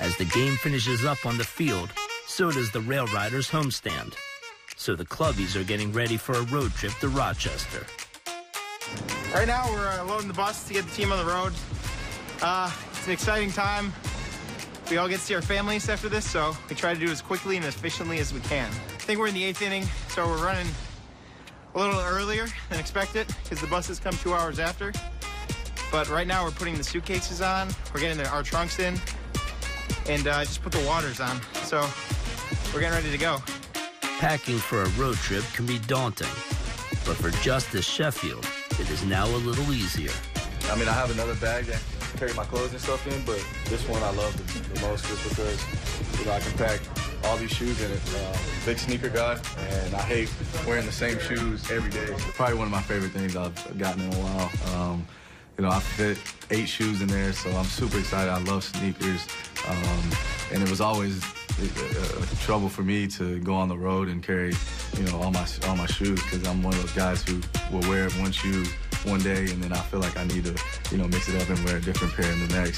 As the game finishes up on the field, so does the RailRiders homestand. So the clubbies are getting ready for a road trip to Rochester. Right now we're loading the bus to get the team on the road. It's an exciting time. We all get to see our families after this, so we try to do it as quickly and efficiently as we can. I think we're in the 8th inning, so we're running a little earlier than expected because the buses come 2 hours after. But right now we're putting the suitcases on, we're getting our trunks in, and just put the waters on. So we're getting ready to go. Packing for a road trip can be daunting, but for Justus Sheffield, it is now a little easier. I mean, I have another bag that I carry my clothes and stuff in, but this one I love the most just because, you know, I can pack all these shoes in it. Big sneaker guy, and I hate wearing the same shoes every day. Probably one of my favorite things I've gotten in a while. You know, I fit 8 shoes in there, so I'm super excited. I love sneakers, and it was always trouble for me to go on the road and carry, you know, all my shoes, because I'm one of those guys who will wear one shoe one day, and then I feel like I need to, you know, mix it up and wear a different pair in the next.